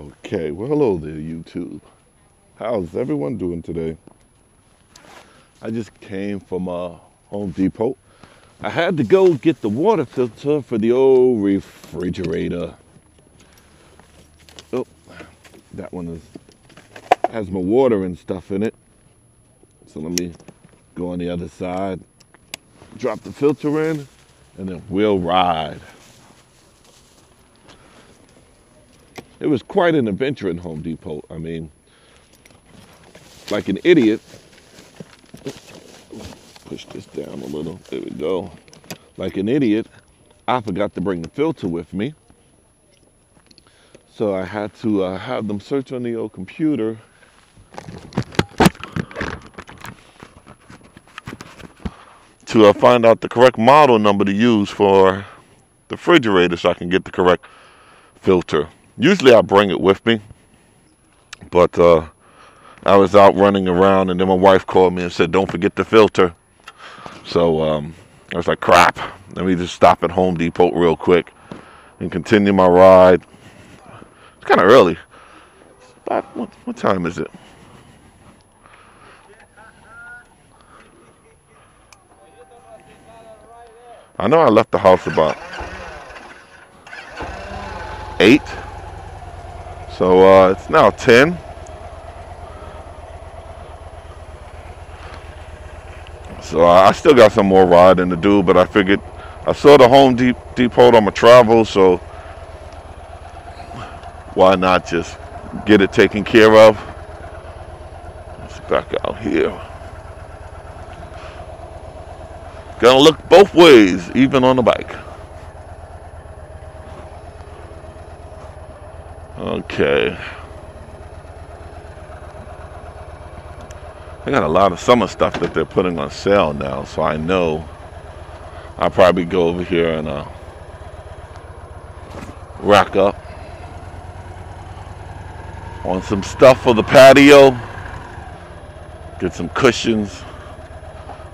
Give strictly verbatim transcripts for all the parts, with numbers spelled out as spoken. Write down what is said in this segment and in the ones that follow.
Okay, well, hello there, YouTube. How's everyone doing today? I just came from uh, Home Depot. I had to go get the water filter for the old refrigerator. Oh, that one is, has my water and stuff in it. So let me go on the other side, drop the filter in, and then we'll ride. It was quite an adventure in Home Depot. I mean, like an idiot. Push this down a little. There we go. Like an idiot, I forgot to bring the filter with me. So I had to uh, have them search on the old computer. To uh, find out the correct model number to use for the refrigerator so I can get the correct filter. Usually I bring it with me, but uh, I was out running around and then my wife called me and said, don't forget the filter. So um, I was like, crap, let me just stop at Home Depot real quick and continue my ride. It's kind of early. About, what, what time is it? I know I left the house about eight. So uh, it's now ten. So uh, I still got some more riding to do, but I figured I saw the Home Depot on my travels, so why not just get it taken care of? Let's back out here. Gotta look both ways, even on the bike. Okay. I got a lot of summer stuff that they're putting on sale now, so I know I'll probably go over here and uh, rack up on some stuff for the patio, get some cushions.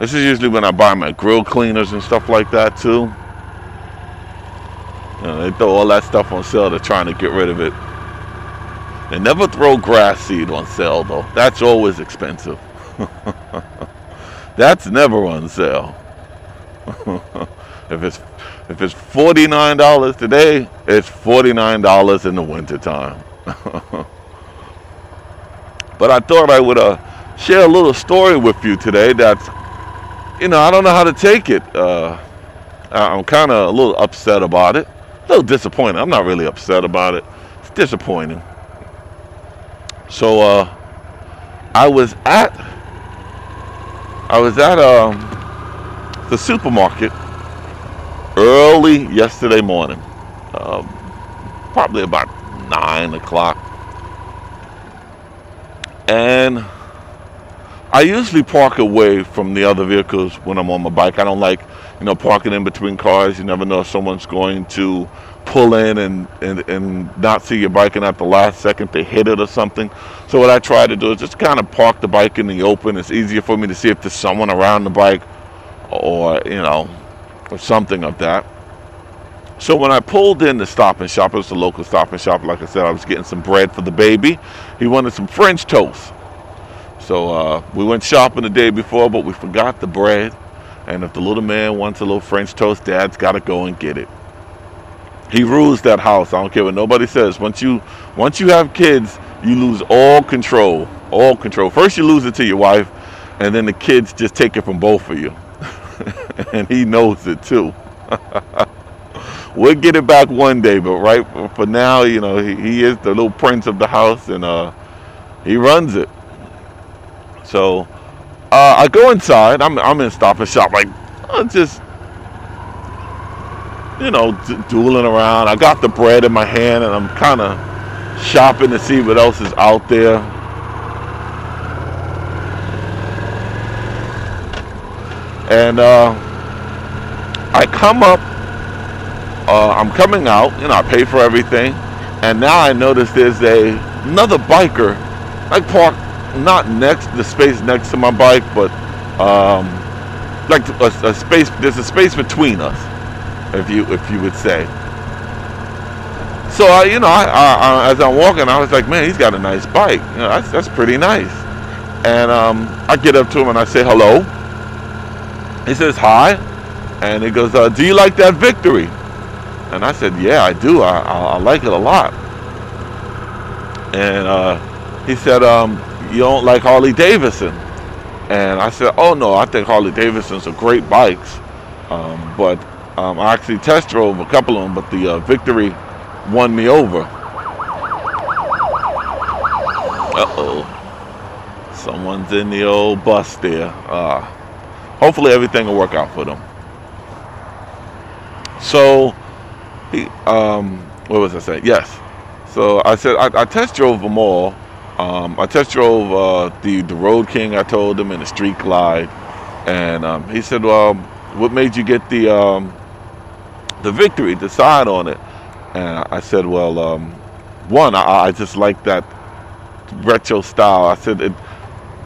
This is usually when I buy my grill cleaners and stuff like that too. You know, they throw all that stuff on sale, they're trying to get rid of it. They never throw grass seed on sale, though. That's always expensive. That's never on sale. If it's if it's forty-nine dollars today, it's forty-nine dollars in the wintertime. But I thought I would uh, share a little story with you today that's, you know, I don't know how to take it. Uh, I'm kind of a little upset about it. A little disappointed. I'm not really upset about it. It's disappointing. So uh, I was at I was at um, the supermarket early yesterday morning, uh, probably about nine o'clock, and I usually park away from the other vehicles when I'm on my bike. I don't like, you know, parking in between cars. You never know if someone's going to pull in and, and, and not see your bike, and at the last second they hit it or something. So what I try to do is just kind of park the bike in the open. It's easier for me to see if there's someone around the bike or, you know, or something of that. So when I pulled in the Stop-and-Shop, it was the local Stop-and-Shop. Like I said, I was getting some bread for the baby. He wanted some French toast. So uh, we went shopping the day before, but we forgot the bread. And if the little man wants a little French toast, Dad's got to go and get it. He rules that house. I don't care what nobody says. Once you once you have kids, you lose all control. All control. First you lose it to your wife, and then the kids just take it from both of you. And he knows it too. We'll get it back one day, but right for now, you know, he, he is the little prince of the house, and uh, he runs it. So uh, I go inside. I'm, I'm in Stop and Shop. Like, I'm just... you know, dueling around. I got the bread in my hand and I'm kind of shopping to see what else is out there. And uh, I come up, uh, I'm coming out, you know, I pay for everything. And now I noticed there's a, another biker. I parked not next the space next to my bike, but um, like a, a space. There's a space between us, if you if you would say. So I, you know, I, I, I, as I'm walking, I was like, man, he's got a nice bike. You know, that's, that's pretty nice. And um, I get up to him and I say hello. He says hi, and he goes, uh, "Do you like that Victory?" And I said, "Yeah, I do. I, I, I like it a lot." And uh, he said, um, "You don't like Harley-Davidson?" And I said, "Oh no, I think Harley-Davidsons are great bikes, um, but um, I actually test drove a couple of them, but the uh, Victory won me over." Uh-oh, someone's in the old bus there. Uh, hopefully everything will work out for them. So, he, um, what was I saying? Yes. So I said, I, I test drove them all. Um, I test drove uh, the, the Road King, I told him, and the Street Glide. And um, he said, well, what made you get the, um, the Victory, the side on it? And I said, well, um, one, I, I just like that retro style. I said, it,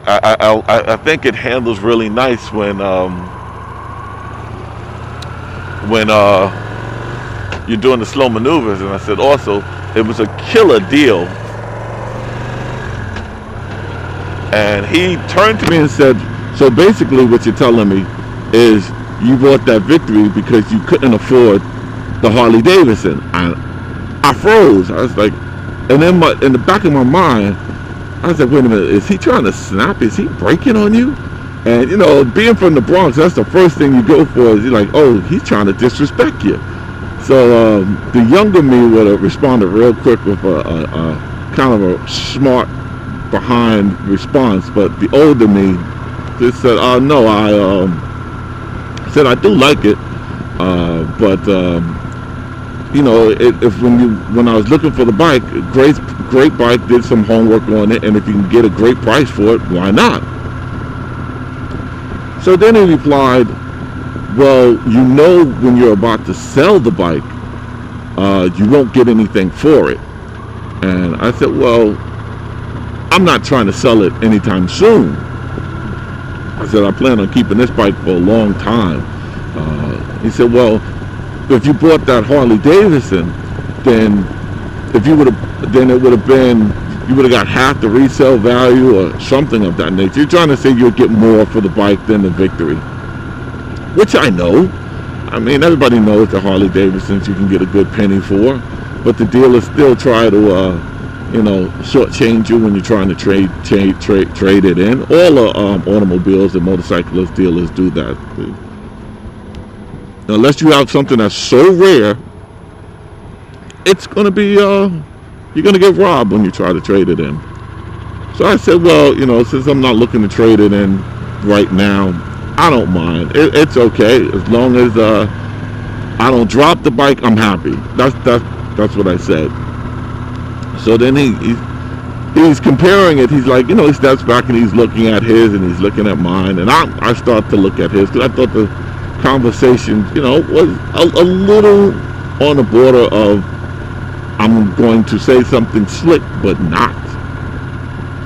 I, I, I, I think it handles really nice when um, when uh, you're doing the slow maneuvers. And I said, also, it was a killer deal. And he turned to me and said, so basically what you're telling me is you bought that Victory because you couldn't afford the Harley Davidson. I, I froze. I was like, and then my, in the back of my mind, I was like, wait a minute, is he trying to snap? Is he breaking on you? And you know, being from the Bronx, that's the first thing you go for is you're like, oh, he's trying to disrespect you. So um, the younger me would have responded real quick with a, a, a kind of a smart behind response, but the older me just said, oh no, I um, said I do like it, uh, but um, you know, it, if when you when I was looking for the bike, great great bike, did some homework on it, and if you can get a great price for it, why not? So then he replied, well, you know, when you're about to sell the bike, uh, you won't get anything for it. And I said, well, I'm not trying to sell it anytime soon. I said, I plan on keeping this bike for a long time. Uh, he said, well, if you bought that Harley Davidson, then if you would have, then it would have been, you would have got half the resale value or something of that nature. You're trying to say you'll get more for the bike than the Victory, which I know. I mean, everybody knows the Harley Davidsons you can get a good penny for, but the dealers still try to, uh, you know, shortchange you when you're trying to trade, trade, trade, trade it in. All the um, automobiles and motorcyclist dealers do that. Unless you have something that's so rare, it's going to be, uh, you're going to get robbed when you try to trade it in. So I said, well, you know, since I'm not looking to trade it in right now, I don't mind. It, it's okay. As long as uh, I don't drop the bike, I'm happy. That's, that's, that's what I said. So then he, he he's comparing it. He's like, you know, he steps back and he's looking at his and he's looking at mine. And I, I start to look at his because I thought the conversation, you know, was a, a little on the border of I'm going to say something slick but not.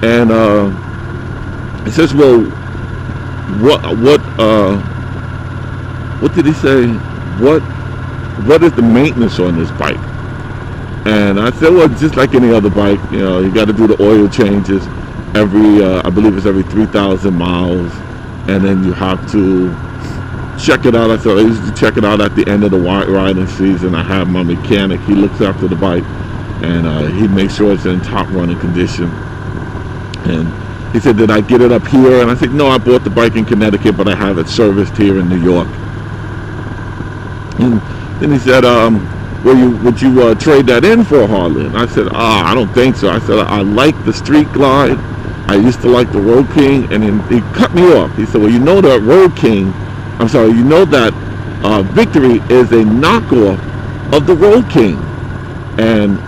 And uh he says, well, what what uh what did he say, what what is the maintenance on this bike? And I said, well, just like any other bike, you know, you got to do the oil changes every uh, I believe it's every three thousand miles, and then you have to check it out. I said, I used to check it out at the end of the riding season. I have my mechanic. He looks after the bike, and uh, he makes sure it's in top running condition. And he said, did I get it up here? And I said, no, I bought the bike in Connecticut, but I have it serviced here in New York. And then he said, um, well, you, would you uh, trade that in for a Harley? And I said, ah, I don't think so. I said, I, I like the Street Glide. I used to like the Road King. And then he cut me off. He said, well, you know that Road King, I'm sorry, you know that uh, Victory is a knockoff of the Road King. And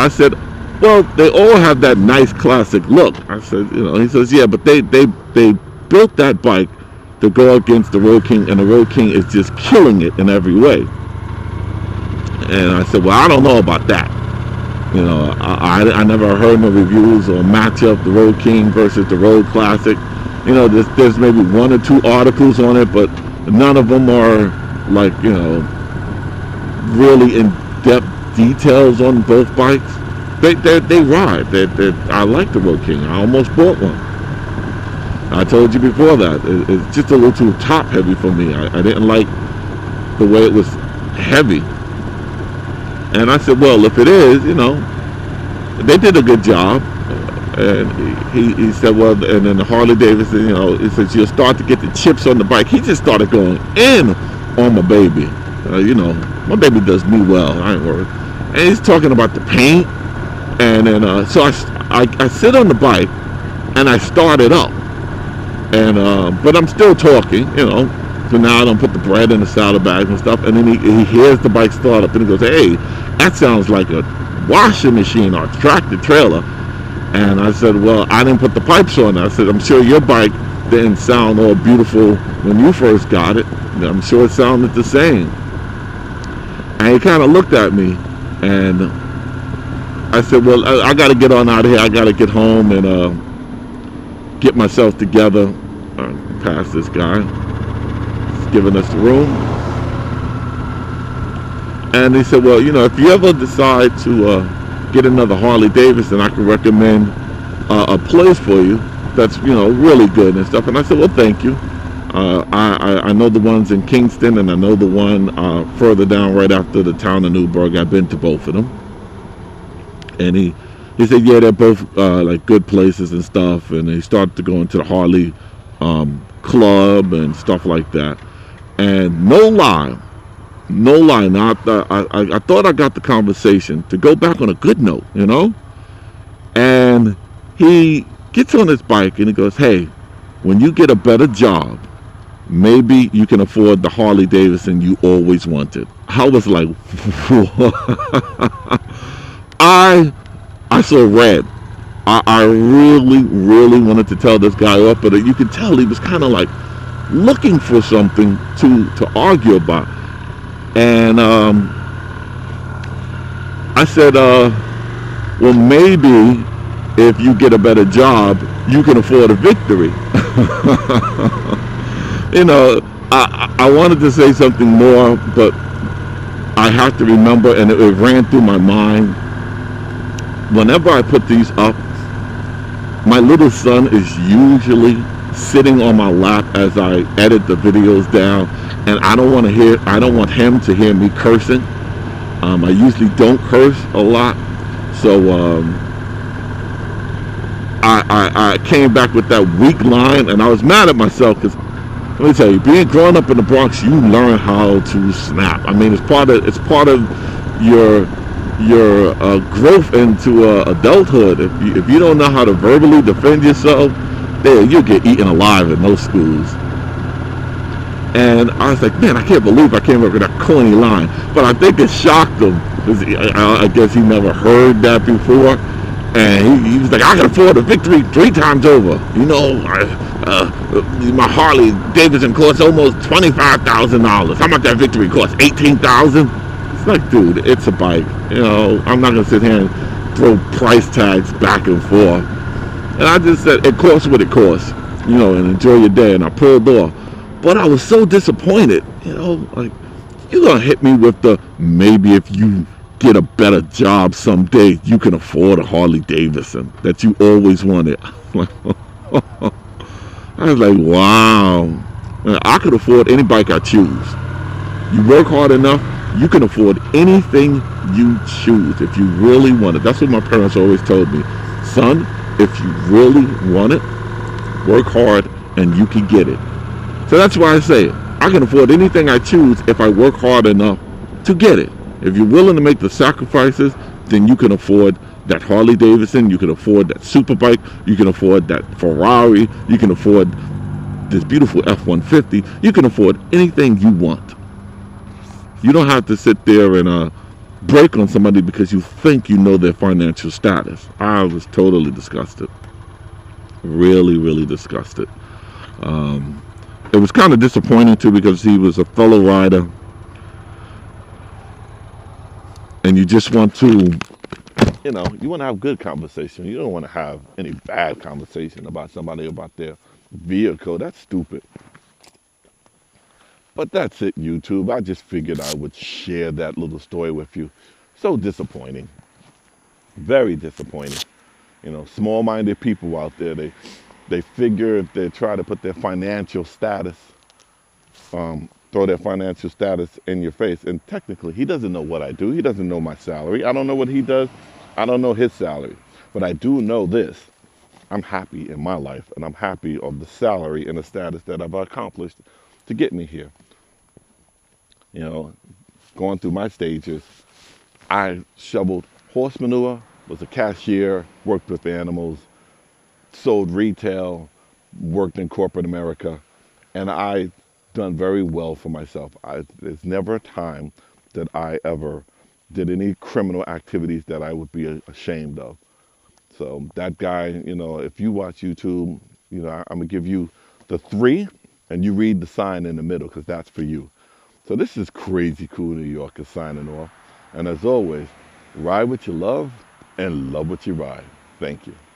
I said, well, they all have that nice classic look. I said, you know, he says, yeah, but they, they, they built that bike to go against the Road King, and the Road King is just killing it in every way. And I said, well, I don't know about that. You know, I, I, I never heard no reviews or matchup, the Road King versus the Road Classic. You know, there's, there's maybe one or two articles on it, but none of them are like, you know, really in-depth details on both bikes. They, they, they ride. They, they, I like the Road King. I almost bought one. I told you before that. It, it's just a little too top-heavy for me. I, I didn't like the way it was heavy. And I said, well, if it is, you know, they did a good job. And he, he said, well, and then the Harley-Davidson, you know, he says, you'll start to get the chips on the bike. He just started going in on my baby. Uh, you know, my baby does me well. I ain't worried. And he's talking about the paint. And then, uh, so I, I, I sit on the bike and I start it up. And, uh, but I'm still talking, you know. So now I don't put the bread in the saddlebags and stuff. And then he, he hears the bike start up and he goes, hey, that sounds like a washing machine or a tractor trailer. And I said, well, I didn't put the pipes on. I said, I'm sure your bike didn't sound all beautiful when you first got it. I'm sure it sounded the same. And he kind of looked at me, and I said, well, I, I got to get on out of here. I got to get home and uh, get myself together. Uh, past this guy, he's giving us the room. And he said, well, you know, if you ever decide to... Uh, get another Harley-Davidson, I can recommend uh, a place for you that's, you know, really good and stuff. And I said, well, thank you. Uh, I, I, I know the ones in Kingston, and I know the one uh, further down right after the town of Newburgh. I've been to both of them. And he, he said, yeah, they're both uh, like good places and stuff. And he started to go into the Harley um, club and stuff like that. And no lie. No lie, now, I, I, I thought I got the conversation to go back on a good note, you know? And he gets on his bike and he goes, hey, when you get a better job, maybe you can afford the Harley-Davidson you always wanted. I was like, I, I saw red. I, I really, really wanted to tell this guy off, but you could tell he was kind of like looking for something to, to argue about. And um, I said, uh, well, maybe if you get a better job, you can afford a victory. You know, I, I wanted to say something more, but I have to remember, and it, it ran through my mind. Whenever I put these up, my little son is usually sitting on my lap as I edit the videos down, and I don't want to hear I don't want him to hear me cursing. um, I usually don't curse a lot, so um, I, I, I came back with that weak line, and I was mad at myself because, let me tell you, being grown up in the Bronx, you learn how to snap. I mean, it's part of it's part of your your uh, growth into uh, adulthood. If you, if you don't know how to verbally defend yourself, there, you'll get eaten alive in those schools. And I was like, man, I can't believe I came up with that corny line. But I think it shocked him, because I, I guess he never heard that before. And he, he was like, I can afford a victory three times over. You know, I, uh, my Harley-Davidson costs almost twenty-five thousand dollars. How much that victory costs? eighteen thousand dollars? It's like, dude, it's a bike. You know, I'm not going to sit here and throw price tags back and forth. And I just said, it costs what it costs, you know, and enjoy your day. And I pulled off. But I was so disappointed, you know, like, you're going to hit me with the, maybe if you get a better job someday, you can afford a Harley-Davidson that you always wanted. I was like, wow. Man, I could afford any bike I choose. You work hard enough, you can afford anything you choose if you really want it. That's what my parents always told me. Son, if you really want it, work hard and you can get it. So that's why I say, I can afford anything I choose if I work hard enough to get it. If you're willing to make the sacrifices, then you can afford that Harley-Davidson, you can afford that superbike, you can afford that Ferrari, you can afford this beautiful F one fifty, you can afford anything you want. You don't have to sit there and uh, break on somebody because you think you know their financial status. I was totally disgusted. Really, really disgusted. Um, it was kind of disappointing too, because he was a fellow rider. and you just want to, you know, you want to have good conversation. You don't want to have any bad conversation about somebody about their vehicle. That's stupid. But that's it, YouTube. I just figured I would share that little story with you. So disappointing. Very disappointing. You know, small-minded people out there, they they figure if they try to put their financial status, um, throw their financial status in your face. And technically, he doesn't know what I do. He doesn't know my salary. I don't know what he does. I don't know his salary. But I do know this. I'm happy in my life, and I'm happy of the salary and the status that I've accomplished to get me here. You know, going through my stages, I shoveled horse manure, was a cashier, worked with animals, sold retail, worked in corporate America, and I done very well for myself. I, there's never a time that I ever did any criminal activities that I would be ashamed of. So that guy, you know, if you watch YouTube, you know, I, I'm gonna give you the three, and you read the sign in the middle, because that's for you. So this is Crazy Cool New Yorker signing off, and as always, ride what you love and love what you ride. Thank you.